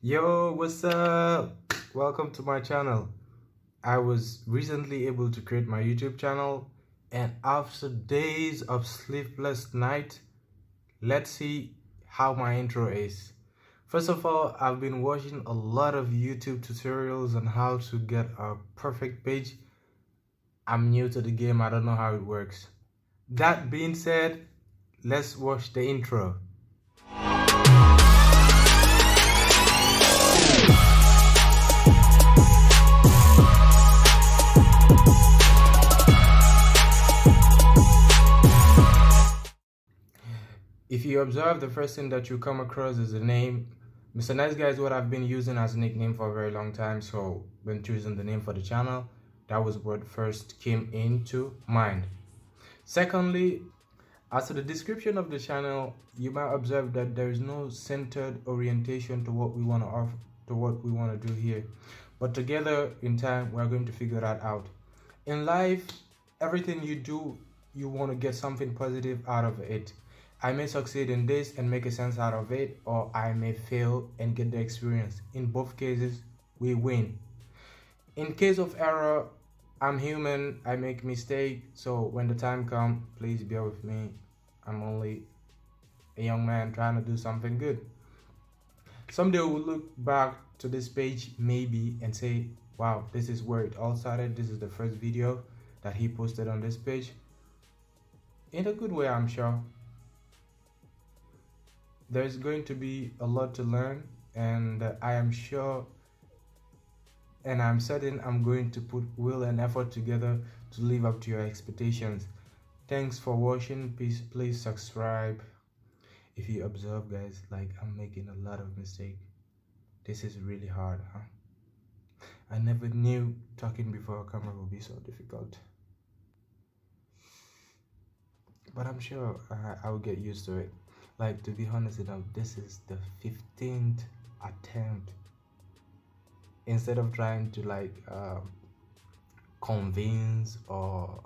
Yo, what's up? Welcome to my channel. I was recently able to create my YouTube channel, and after days of sleepless night, let's see how my intro is. First of all, I've been watching a lot of YouTube tutorials on how to get a perfect page. I'm new to the game, I don't know how it works. That being said, let's watch the intro. If you observe, the first thing that you come across is the name. Mr. Nice Guy is what I've been using as a nickname for a very long time, so when choosing the name for the channel, that was what first came into mind. Secondly, as to the description of the channel, you might observe that there is no centered orientation to what we want to offer, to what we want to do here. But together in time, we're going to figure that out. In life, everything you do, you want to get something positive out of it. I may succeed in this and make a sense out of it, or I may fail and get the experience. In both cases, we win. In case of error, I'm human, I make mistakes, so when the time comes, please bear with me. I'm only a young man trying to do something good. Someday we'll look back to this page maybe and say, wow, this is where it all started. This is the first video that he posted on this page. In a good way, I'm sure. There's going to be a lot to learn, and I am sure and I'm certain I'm going to put will and effort together to live up to your expectations. Thanks for watching. Please subscribe. If you observe, guys, like, I'm making a lot of mistakes. This is really hard, huh? I never knew talking before a camera would be so difficult. But I'm sure I'll get used to it. Like, to be honest enough, this is the 15th attempt. Instead of trying to like convince or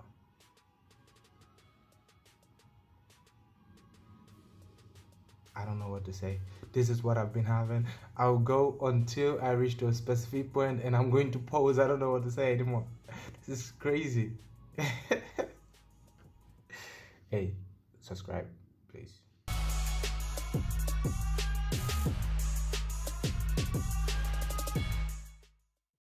I don't know what to say. This is what I've been having. I'll go until I reach to a specific point and I'm going to pause. I don't know what to say anymore. This is crazy. Hey, subscribe, please.